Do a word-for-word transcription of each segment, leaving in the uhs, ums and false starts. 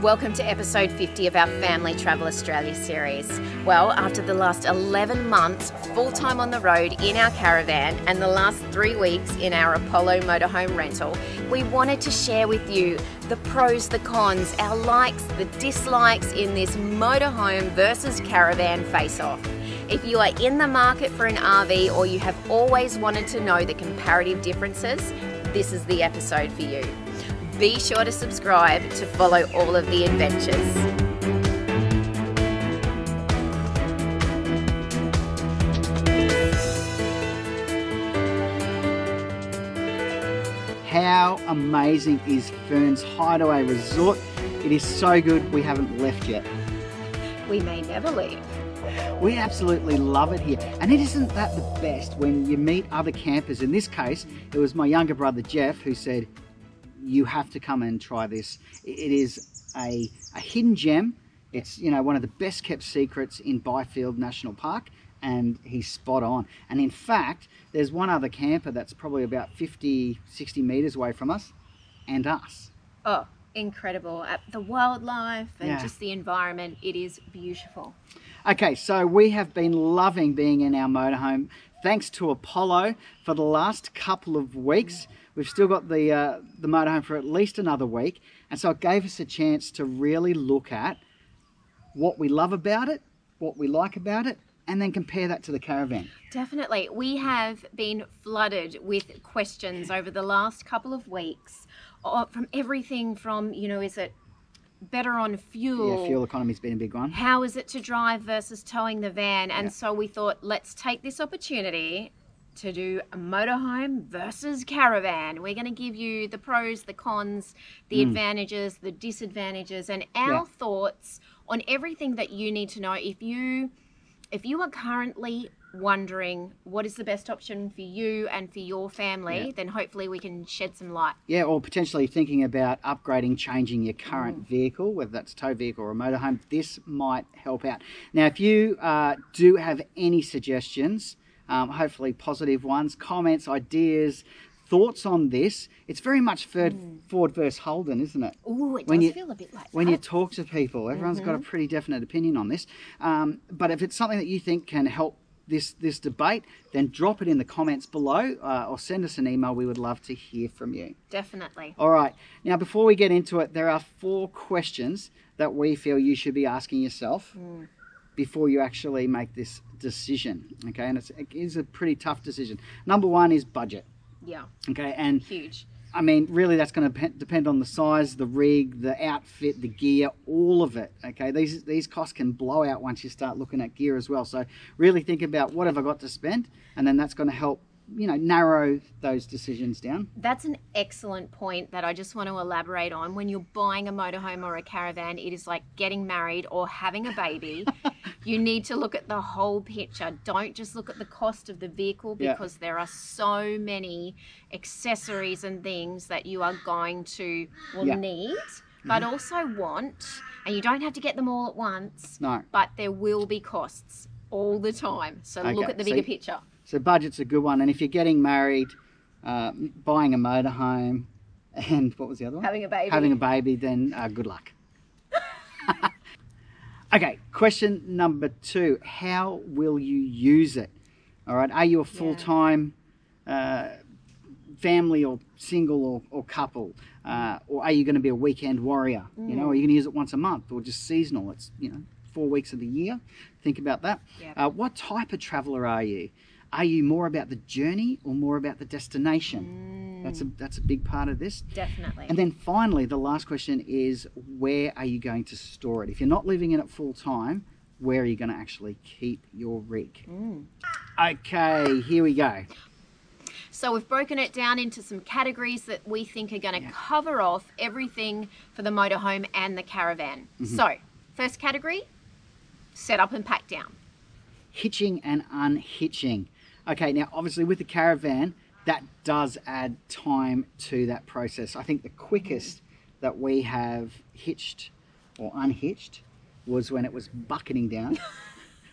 Welcome to episode fifty of our Family Travel Australia series. Well, after the last eleven months full time on the road in our caravan and the last three weeks in our Apollo Motorhome rental, we wanted to share with you the pros, the cons, our likes, the dislikes in this motorhome versus caravan face-off. If you are in the market for an R V or you have always wanted to know the comparative differences, this is the episode for you. Be sure to subscribe to follow all of the adventures. How amazing is Fern's Hideaway Resort? It is so good we haven't left yet. We may never leave. We absolutely love it here. And it isn't that the best when you meet other campers. In this case, it was my younger brother Jeff who said, you have to come and try this. It is a, a hidden gem. It's, you know, one of the best kept secrets in Byfield National Park, and he's spot on. And in fact, there's one other camper that's probably about fifty, sixty meters away from us and us. Oh, incredible. The wildlife and yeah. Just the environment, it is beautiful. Okay, so we have been loving being in our motorhome. Thanks to Apollo for the last couple of weeks. We've still got the, uh, the motorhome for at least another week. And so it gave us a chance to really look at what we love about it, what we like about it, and then compare that to the caravan. Definitely. We have been flooded with questions over the last couple of weeks from everything from, you know, is it better on fuel? Yeah, fuel economy's been a big one. How is it to drive versus towing the van? And yeah. So we thought, let's take this opportunity to do a motorhome versus caravan. We're going to give you the pros, the cons, the mm. advantages, the disadvantages, and our yeah. thoughts on everything that you need to know. If you, if you are currently wondering what is the best option for you and for your family, yeah. then hopefully we can shed some light. Yeah, or potentially thinking about upgrading, changing your current mm. vehicle, whether that's a tow vehicle or a motorhome, this might help out. Now, if you uh, do have any suggestions, Um, hopefully positive ones, comments, ideas, thoughts on this. It's very much Ford, mm. Ford versus Holden, isn't it? Ooh, it does you, feel a bit like when that. When you talk to people, everyone's mm-hmm. got a pretty definite opinion on this. Um, but if it's something that you think can help this, this debate, then drop it in the comments below uh, or send us an email. We would love to hear from you. Definitely. All right. Now, before we get into it, there are four questions that we feel you should be asking yourself mm. before you actually make this decision, okay? And it's, it is a pretty tough decision. Number one is budget. Yeah. Okay, and huge. I mean, really, that's going to depend on the size, the rig, the outfit, the gear, all of it. Okay, these these costs can blow out once you start looking at gear as well. So really think about what have I got to spend, and then that's going to help, you know, narrow those decisions down. That's an excellent point that I just want to elaborate on. When you're buying a motorhome or a caravan, it is like getting married or having a baby. You need to look at the whole picture. Don't just look at the cost of the vehicle, because yeah. there are so many accessories and things that you are going to will yeah. need, but mm-hmm. also want, and you don't have to get them all at once. No. But there will be costs all the time. So okay. look at the bigger See? picture. So budget's a good one. And if you're getting married, uh, buying a motorhome, and what was the other one? Having a baby. Having a baby, then uh, good luck. Okay, question number two. How will you use it? All right, are you a full-time uh, family or single or, or couple? Uh, or are you going to be a weekend warrior? Mm. You know, are you going to use it once a month or just seasonal? It's, you know, four weeks of the year. Think about that. Yep. Uh, what type of traveller are you? Are you more about the journey or more about the destination? Mm. That's a that's a big part of this. Definitely. And then finally, the last question is, where are you going to store it? If you're not living in it full time, where are you going to actually keep your rig? Mm. Okay, here we go. So we've broken it down into some categories that we think are going to yeah. cover off everything for the motorhome and the caravan. Mm-hmm. So first category, set up and pack down. Hitching and unhitching. Okay, now obviously with the caravan, that does add time to that process. I think the quickest that we have hitched or unhitched was when it was bucketing down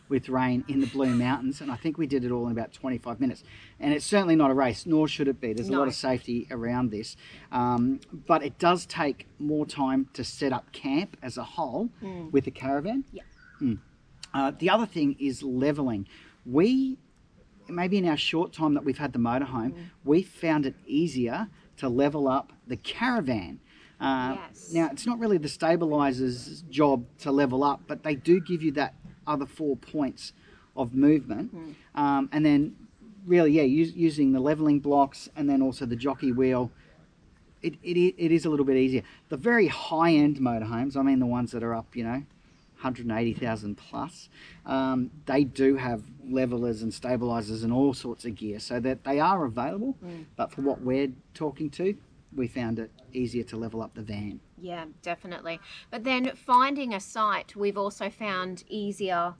with rain in the Blue Mountains, and I think we did it all in about twenty-five minutes. And it's certainly not a race, nor should it be. There's no. a lot of safety around this, um, but it does take more time to set up camp as a whole mm. with the caravan. Yeah. Mm. Uh, the other thing is leveling. We, maybe in our short time that we've had the motorhome, mm. we found it easier to level up the caravan. Uh, yes. Now, it's not really the stabilizer's job to level up, but they do give you that other four points of movement. Mm. Um, and then really, yeah, use, using the leveling blocks and then also the jockey wheel, it, it, it is a little bit easier. The very high-end motorhomes, I mean the ones that are up, you know, one hundred eighty thousand plus, um, they do have levelers and stabilizers and all sorts of gear, so that they are available. Mm. But for what we're talking to, we found it easier to level up the van. Yeah, definitely. But then finding a site, we've also found easier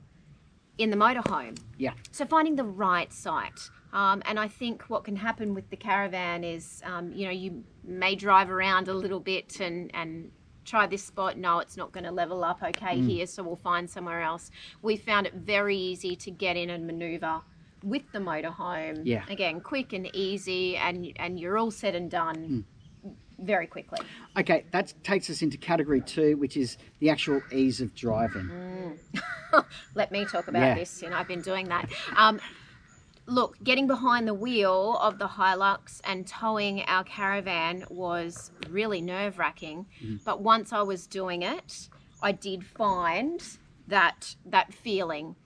in the motorhome. Yeah. So finding the right site. Um, and I think what can happen with the caravan is, um, you know, you may drive around a little bit and, and try this spot. No, it's not going to level up okay mm. here, so we'll find somewhere else. We found it very easy to get in and maneuver with the motorhome. Yeah. Again, quick and easy, and, and you're all said and done. Mm. Very quickly. Okay, that takes us into category two, which is the actual ease of driving. Mm. Let me talk about yeah. this, you know, I've been doing that. Um, look, getting behind the wheel of the Hilux and towing our caravan was really nerve-wracking, mm. but once I was doing it, I did find that, that feeling.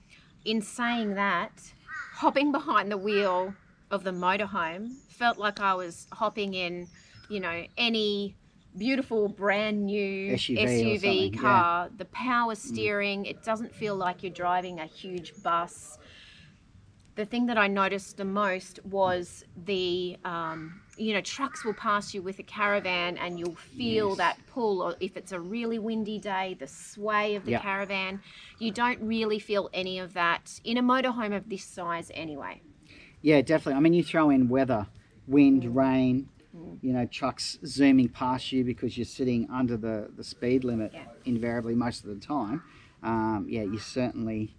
In saying that, hopping behind the wheel of the motorhome felt like I was hopping in, you know, any beautiful brand new S U V, S U V car. Yeah. The power steering, mm. it doesn't feel like you're driving a huge bus. The thing that I noticed the most was the, um, you know, trucks will pass you with a caravan and you'll feel yes. that pull, or if it's a really windy day, the sway of the yep. caravan. You don't really feel any of that in a motorhome of this size anyway. Yeah, definitely. I mean, you throw in weather, wind, mm. rain, you know, trucks zooming past you because you're sitting under the, the speed limit yeah. invariably most of the time. Um, yeah, you certainly,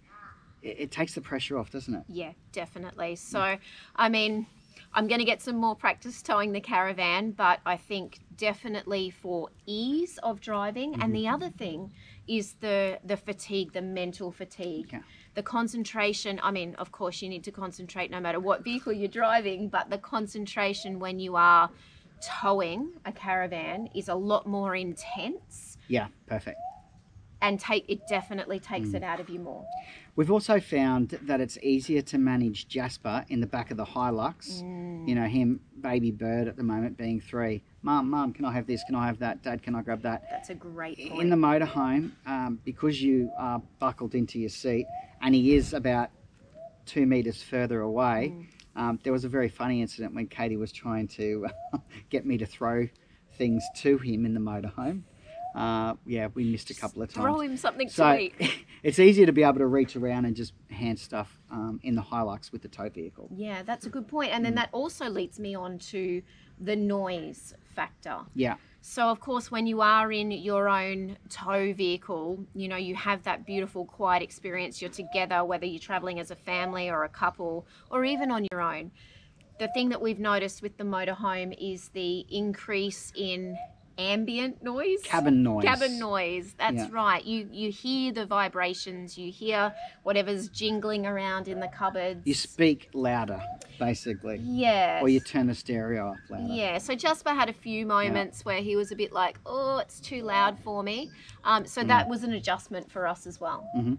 it, it takes the pressure off, doesn't it? Yeah, definitely. So, yeah. I mean, I'm going to get some more practice towing the caravan, but I think definitely for ease of driving. Mm-hmm. And the other thing is the, the fatigue, the mental fatigue. Yeah. The concentration, I mean, of course you need to concentrate no matter what vehicle you're driving, but the concentration when you are towing a caravan is a lot more intense. Yeah, perfect. And take it definitely takes mm. it out of you more. We've also found that it's easier to manage Jasper in the back of the Hilux. Mm. You know, him, baby bird at the moment being three. Mum, mum, can I have this? Can I have that? Dad, can I grab that? That's a great point. In the motorhome, um, because you are buckled into your seat, and he is about two meters further away. Mm. Um, there was a very funny incident when Katie was trying to get me to throw things to him in the motorhome. Uh, yeah, we missed just a couple of times. Throw him something so, to eat. It's easier to be able to reach around and just hand stuff um, in the Hilux with the tow vehicle. Yeah, that's a good point. And then mm. that also leads me on to the noise factor. Yeah. So, of course, when you are in your own tow vehicle, you know, you have that beautiful, quiet experience. You're together, whether you're traveling as a family or a couple or even on your own. The thing that we've noticed with the motorhome is the increase in ambient noise. Cabin noise. Cabin noise, that's yeah. right. You, you hear the vibrations, you hear whatever's jingling around in the cupboards. You speak louder, basically. Yeah. Or you turn the stereo up louder. Yeah, so Jasper had a few moments yeah. where he was a bit like, oh, it's too loud for me. Um, so mm. that was an adjustment for us as well. Mm-hmm.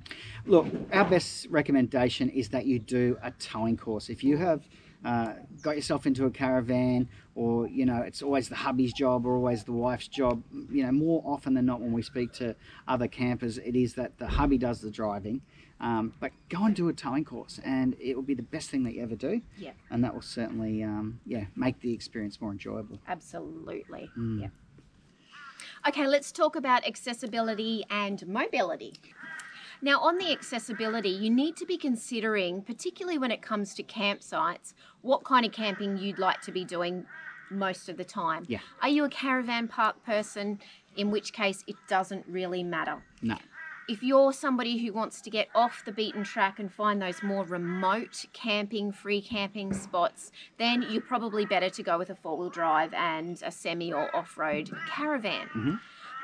Look, our best recommendation is that you do a towing course. If you have uh, got yourself into a caravan, or, you know, it's always the hubby's job or always the wife's job, you know, more often than not when we speak to other campers, it is that the hubby does the driving. Um, but go and do a towing course and it will be the best thing that you ever do. Yeah. And that will certainly, um, yeah, make the experience more enjoyable. Absolutely. Mm. Yeah. Okay, let's talk about accessibility and mobility. Now on the accessibility, you need to be considering, particularly when it comes to campsites, what kind of camping you'd like to be doing most of the time. Yeah. Are you a caravan park person? In which case it doesn't really matter. No. If you're somebody who wants to get off the beaten track and find those more remote camping, free camping spots, then you're probably better to go with a four-wheel drive and a semi or off-road caravan. Mm-hmm.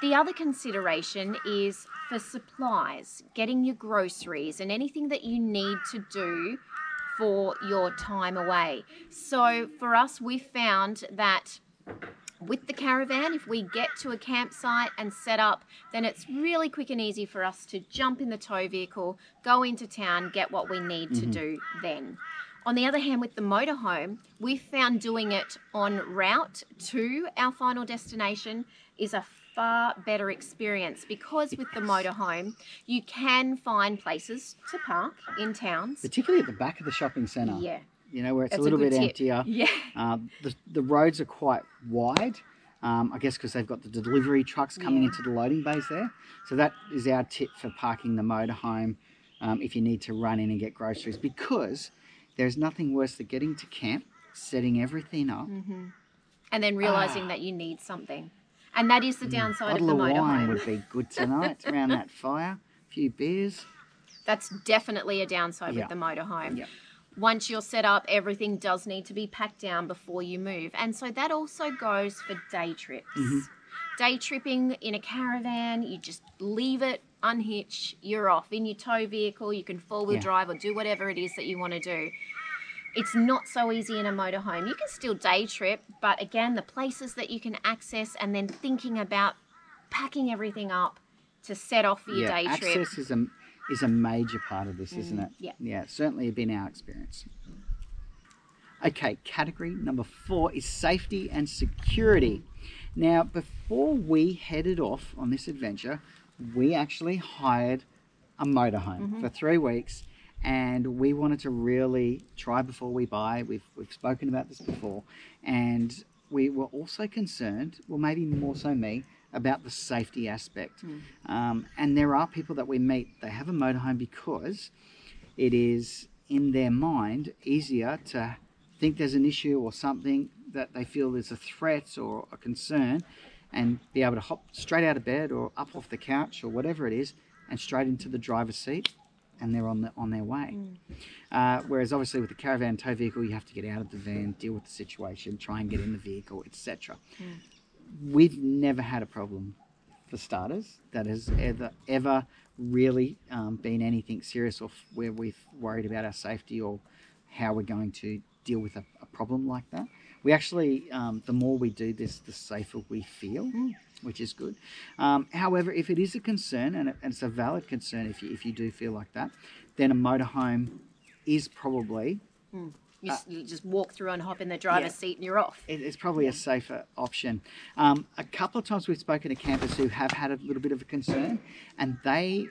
The other consideration is for supplies, getting your groceries and anything that you need to do for your time away. So for us, we found that with the caravan, if we get to a campsite and set up, then it's really quick and easy for us to jump in the tow vehicle, go into town, get what we need mm-hmm. to do then. On the other hand, with the motorhome, we found doing it on route to our final destination is a far better experience, because with the motorhome you can find places to park in towns. Particularly at the back of the shopping centre. Yeah. You know, where it's That's a little a bit tip. emptier. Yeah. Um, the, the roads are quite wide, um, I guess because they've got the delivery trucks coming yeah. into the loading bays there. So that is our tip for parking the motorhome um, if you need to run in and get groceries, because there's nothing worse than getting to camp, setting everything up. Mm-hmm. And then realising ah. that you need something. And that is the downside mm, of the motorhome. A bottle of wine would be good tonight around that fire, a few beers. That's definitely a downside yep. with the motorhome. Yep. Once you're set up, everything does need to be packed down before you move. And so that also goes for day trips. Mm-hmm. Day tripping in a caravan, you just leave it, unhitch, you're off. In your tow vehicle, you can four-wheel yeah. drive or do whatever it is that you want to do. It's not so easy in a motorhome. You can still day trip, but again, the places that you can access and then thinking about packing everything up to set off for your yeah, day access trip. Access is a, is a major part of this, mm, isn't it? Yeah. Yeah, it's certainly been our experience. Okay, category number four is safety and security. Now, before we headed off on this adventure, we actually hired a motorhome mm-hmm. for three weeks. And we wanted to really try before we buy. We've, we've spoken about this before. And we were also concerned, well, maybe more so me, about the safety aspect. Mm. Um, and there are people that we meet, they have a motorhome because it is, in their mind, easier to think there's an issue or something that they feel is a threat or a concern and be able to hop straight out of bed or up off the couch or whatever it is and straight into the driver's seat. And they're on the, on their way. Mm. Uh, whereas obviously with the caravan tow vehicle, you have to get out of the van, deal with the situation, try and get in the vehicle, et cetera. Mm. We've never had a problem, for starters, that has ever, ever really um, been anything serious or where we've worried about our safety or how we're going to deal with a, a problem like that. We actually, um, the more we do this, the safer we feel, mm. which is good. Um, however, if it is a concern, and, it, and it's a valid concern if you, if you do feel like that, then a motorhome is probably... Mm. You, uh, you just walk through and hop in the driver's yeah, seat and you're off. It, it's probably a safer option. Um, a couple of times we've spoken to campers who have had a little bit of a concern, and they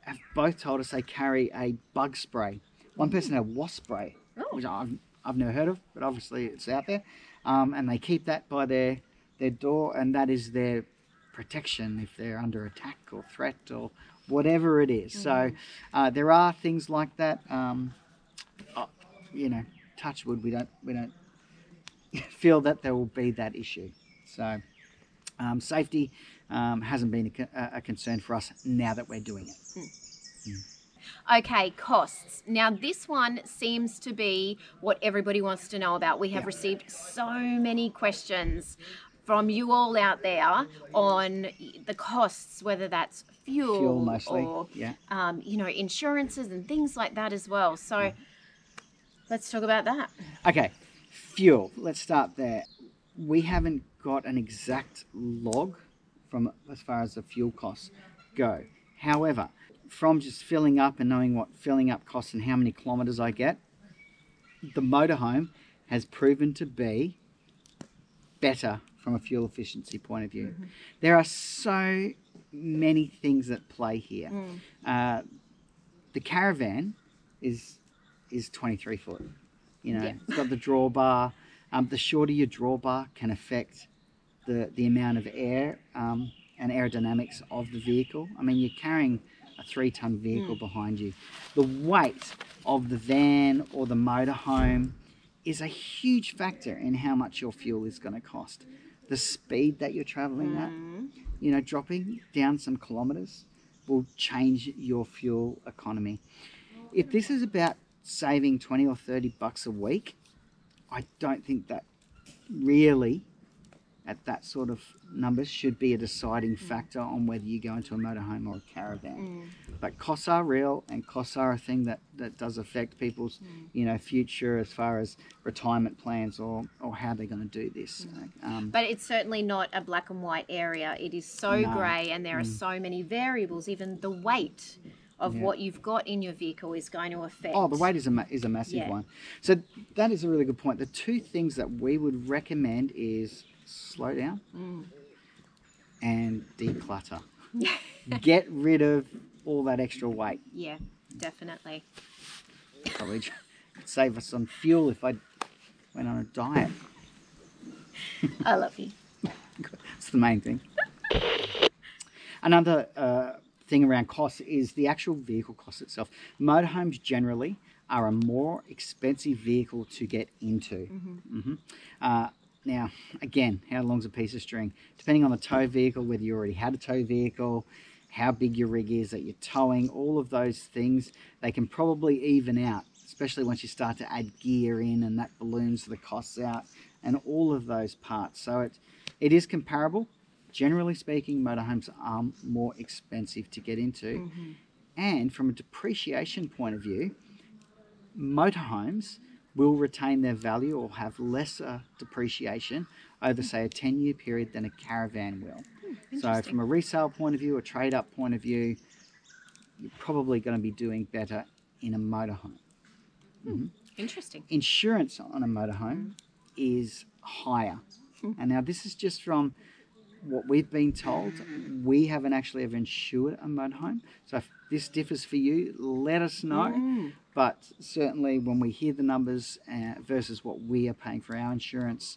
have both told us they carry a bug spray. One person had a wasp spray, oh. which I've... I've never heard of, but obviously it's out there. Um, and they keep that by their their door, and that is their protection if they're under attack or threat or whatever it is. Mm. So uh, there are things like that. Um, oh, you know, touch wood, we don't we don't feel that there will be that issue. So um, safety um, hasn't been a, a concern for us now that we're doing it. Mm. Mm. Okay, costs. Now this one seems to be what everybody wants to know about. We have yeah. received so many questions from you all out there on the costs, whether that's fuel, fuel mostly. or yeah. um, you know, insurances and things like that as well. So yeah. let's talk about that. Okay, fuel. Let's start there. We haven't got an exact log from as far as the fuel costs go. However, from just filling up and knowing what filling up costs and how many kilometers I get, the motorhome has proven to be better from a fuel efficiency point of view. Mm-hmm. There are so many things at play here. Mm. Uh, the caravan is is twenty-three foot. You know, yeah. it's got the drawbar. Um, the shorter your drawbar can affect the the amount of air um, and aerodynamics of the vehicle. I mean, you're carrying a three ton vehicle mm. behind you. The weight of the van or the motorhome is a huge factor in how much your fuel is going to cost. The speed that you're traveling mm. at, you know, dropping down some kilometers will change your fuel economy. If this is about saving twenty or thirty bucks a week, I don't think that really at that sort of numbers should be a deciding factor on whether you go into a motorhome or a caravan. Mm. But costs are real, and costs are a thing that, that does affect people's mm. you know, future as far as retirement plans or, or how they're going to do this. Mm. Um, but it's certainly not a black and white area. It is so no. grey, and there are mm. so many variables. Even the weight of yeah. what you've got in your vehicle is going to affect. Oh, the weight is a, ma is a massive yeah. one. So that is a really good point. The two things that we would recommend is slow down mm. and declutter. Get rid of all that extra weight. Yeah, definitely. Probably save us some fuel if I went on a diet. I love you. That's the main thing. Another uh, thing around costs is the actual vehicle cost itself. Motorhomes generally are a more expensive vehicle to get into. Mm-hmm. Mm-hmm. Uh, Now, again, how long's a piece of string? Depending on the tow vehicle, whether you already had a tow vehicle, how big your rig is that you're towing, all of those things, they can probably even out, especially once you start to add gear in, and that balloons the costs out and all of those parts. So it, it is comparable. Generally speaking, motorhomes are more expensive to get into. Mm-hmm. And from a depreciation point of view, motorhomes will retain their value or have lesser depreciation over, say, a ten-year period than a caravan will. So from a resale point of view, a trade-up point of view, you're probably going to be doing better in a motorhome. Mm-hmm. Interesting. Insurance on a motorhome is higher. Mm-hmm. And now this is just from what we've been told. We haven't actually ever insured a motorhome. So if this differs for you, let us know. Mm. But certainly when we hear the numbers uh, versus what we are paying for our insurance,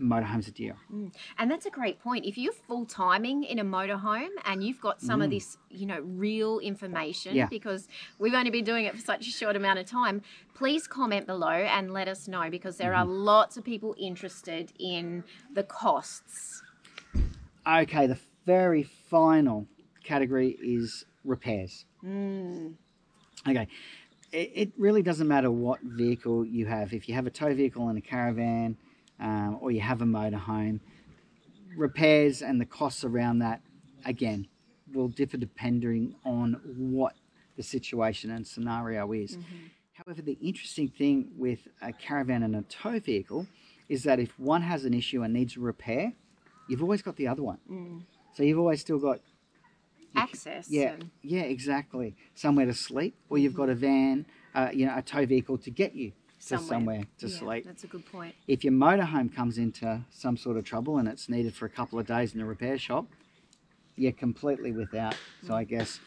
motorhomes are dear. Mm. And that's a great point. If you're full-timing in a motorhome and you've got some mm. of this, you know, real information, yeah. because we've only been doing it for such a short amount of time, please comment below and let us know, because there mm. are lots of people interested in the costs. Okay, the very final category is repairs. Mm. Okay, it, it really doesn't matter what vehicle you have. If you have a tow vehicle and a caravan, um, or you have a motorhome, repairs and the costs around that, again, will differ depending on what the situation and scenario is. Mm-hmm. However, the interesting thing with a caravan and a tow vehicle is that if one has an issue and needs a repair, you've always got the other one. Mm. So you've always still got access. Yeah, and... yeah, exactly. Somewhere to sleep, or you've mm-hmm. got a van, uh, you know, a tow vehicle to get you somewhere to, somewhere to yeah, sleep. That's a good point. If your motorhome comes into some sort of trouble and it's needed for a couple of days in the repair shop, you're completely without. So mm. I guess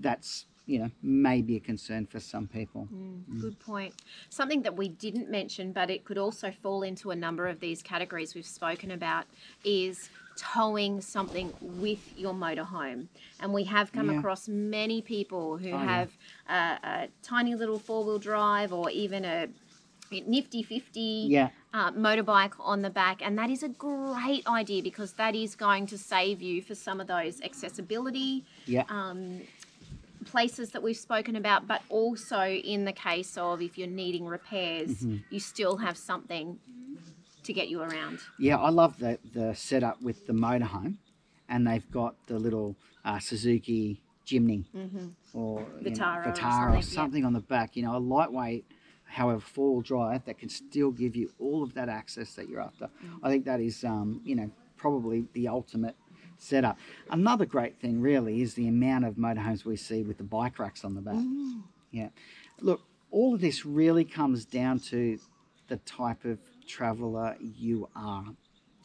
that's, you know, maybe a concern for some people. Mm, mm. Good point. Something that we didn't mention, but it could also fall into a number of these categories we've spoken about, is towing something with your motorhome. And we have come yeah. across many people who oh, have yeah. a, a tiny little four-wheel drive or even a nifty fifty yeah. uh, motorbike on the back, and that is a great idea, because that is going to save you for some of those accessibility yeah. um, places that we've spoken about, but also in the case of if you're needing repairs, mm-hmm. you still have something to get you around. Yeah, I love the, the setup with the motorhome, and they've got the little uh, Suzuki Jimny mm-hmm. or Vitara, know, Vitara or something, or something yeah. on the back, you know, a lightweight, however, four-wheel drive that can still give you all of that access that you're after. Mm-hmm. I think that is, um, you know, probably the ultimate setup. Another great thing really is the amount of motorhomes we see with the bike racks on the back. Mm. Yeah, look, all of this really comes down to the type of traveler you are.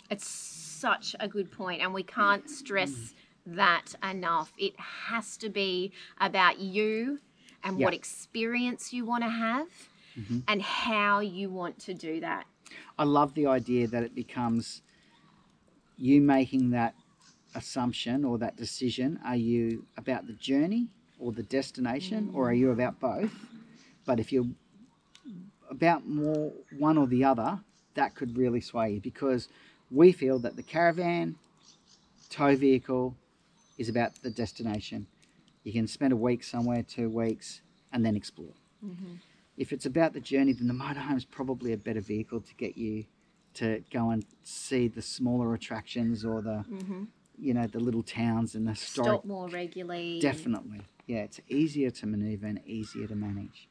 It's such a good point, and we can't stress mm. that enough. It has to be about you and yep. what experience you want to have mm-hmm. and how you want to do that. I love the idea that it becomes you making that assumption or that decision, are you about the journey or the destination, mm. or are you about both? But if you're about more one or the other, that could really sway you, because we feel that the caravan tow vehicle is about the destination. You can spend a week somewhere, two weeks, and then explore. Mm-hmm. If it's about the journey, then the motorhome is probably a better vehicle to get you to go and see the smaller attractions or the, mm-hmm. you know, the little towns and the historic. Stop more regularly. Definitely. Yeah, it's easier to manoeuvre and easier to manage.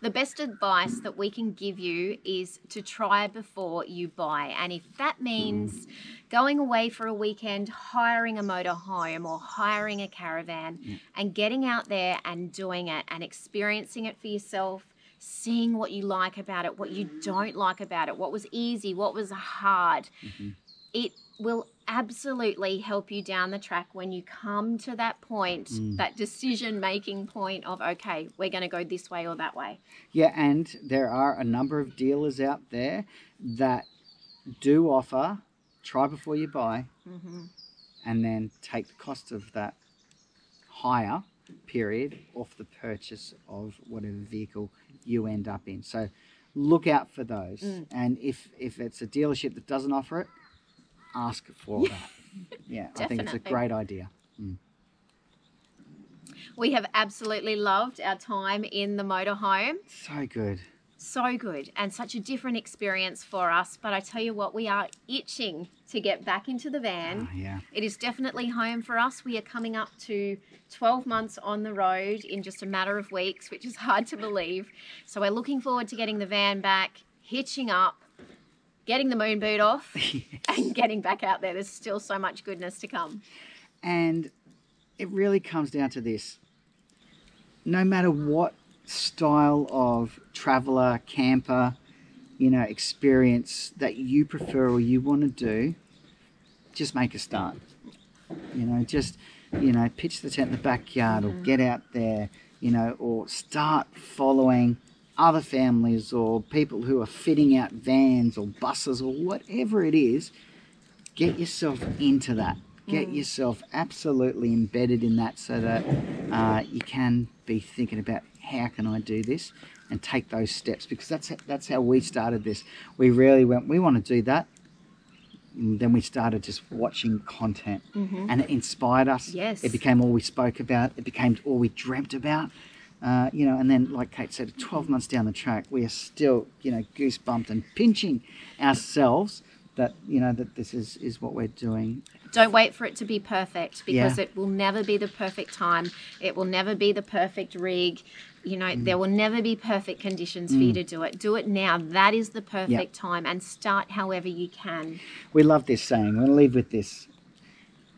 The best advice that we can give you is to try before you buy. And if that means going away for a weekend, hiring a motorhome or hiring a caravan, yeah. and getting out there and doing it and experiencing it for yourself, seeing what you like about it, what you don't like about it, what was easy, what was hard, mm-hmm. it will absolutely help you down the track when you come to that point, mm. that decision-making point of, okay, we're going to go this way or that way. Yeah, and there are a number of dealers out there that do offer try before you buy, mm-hmm. and then take the cost of that hire period off the purchase of whatever vehicle you end up in. So look out for those. Mm. And if, if it's a dealership that doesn't offer it, ask for that. Yeah, I think it's a great idea. Mm. We have absolutely loved our time in the motorhome. So good. So good, and such a different experience for us. But I tell you what, we are itching to get back into the van. Oh, yeah. It is definitely home for us. We are coming up to twelve months on the road in just a matter of weeks, which is hard to believe. So we're looking forward to getting the van back, hitching up, getting the moon boot off, yes. and getting back out there. There's still so much goodness to come. And it really comes down to this. No matter what style of traveler, camper, you know, experience that you prefer or you want to do, just make a start. You know, just, you know, pitch the tent in the backyard, mm-hmm. or get out there, you know, or start following other families or people who are fitting out vans or buses or whatever it is. Get yourself into that. Get mm. yourself absolutely embedded in that, so that uh, you can be thinking about, how can I do this, and take those steps, because that's that's how we started this. We really went, we want to do that, and then we started just watching content, mm-hmm. and it inspired us. Yes, it became all we spoke about. It became all we dreamt about. Uh, you know, and then, like Kate said, twelve months down the track, we are still, you know, goosebumped and pinching ourselves that, you know, that this is, is what we're doing. Don't wait for it to be perfect, because yeah. it will never be the perfect time. It will never be the perfect rig. You know, mm. there will never be perfect conditions mm. for you to do it. Do it now. That is the perfect yep. time, and start however you can. We love this saying. We're going to leave with this.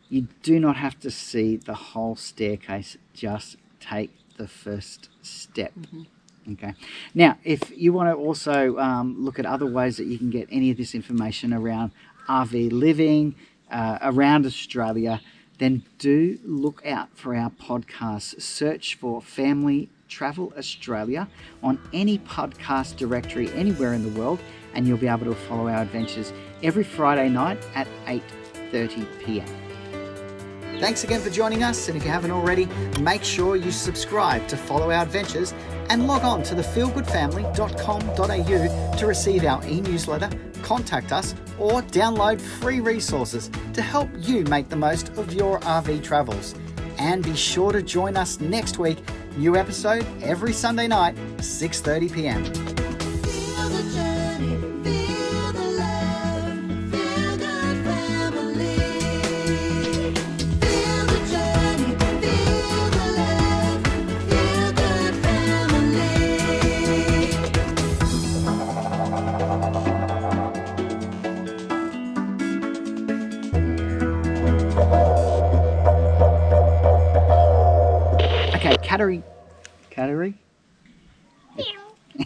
You do not have to see the whole staircase. Just take the first step. Mm-hmm. Okay. Now, if you want to also um, look at other ways that you can get any of this information around R V living uh, around Australia, then do look out for our podcast. Search for Family Travel Australia on any podcast directory anywhere in the world, and you'll be able to follow our adventures every Friday night at eight thirty p m Thanks again for joining us, and if you haven't already, make sure you subscribe to follow our adventures and log on to the feel good family dot com dot a u to receive our e-newsletter, contact us, or download free resources to help you make the most of your R V travels. And be sure to join us next week, new episode every Sunday night, six thirty p m Cattery. Yeah.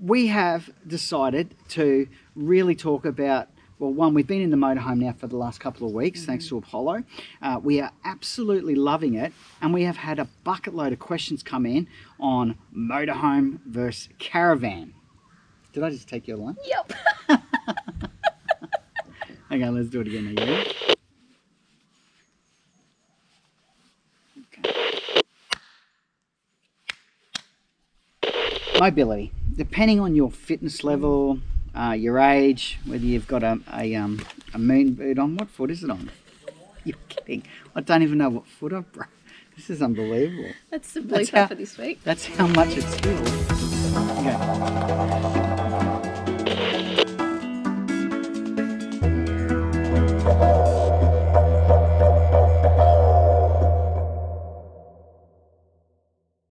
We have decided to really talk about, well, one, we've been in the motorhome now for the last couple of weeks, mm-hmm. thanks to Apollo. Uh, we are absolutely loving it, and we have had a bucket load of questions come in on motorhome versus caravan. Did I just take your line? Yep. Okay, let's do it again. Again. Okay. Mobility. Depending on your fitness level, uh, your age, whether you've got a, a, um, a moon boot on. What foot is it on? You're kidding. I don't even know what foot I've broken. This is unbelievable. That's the blooper for this week. That's how much it's still.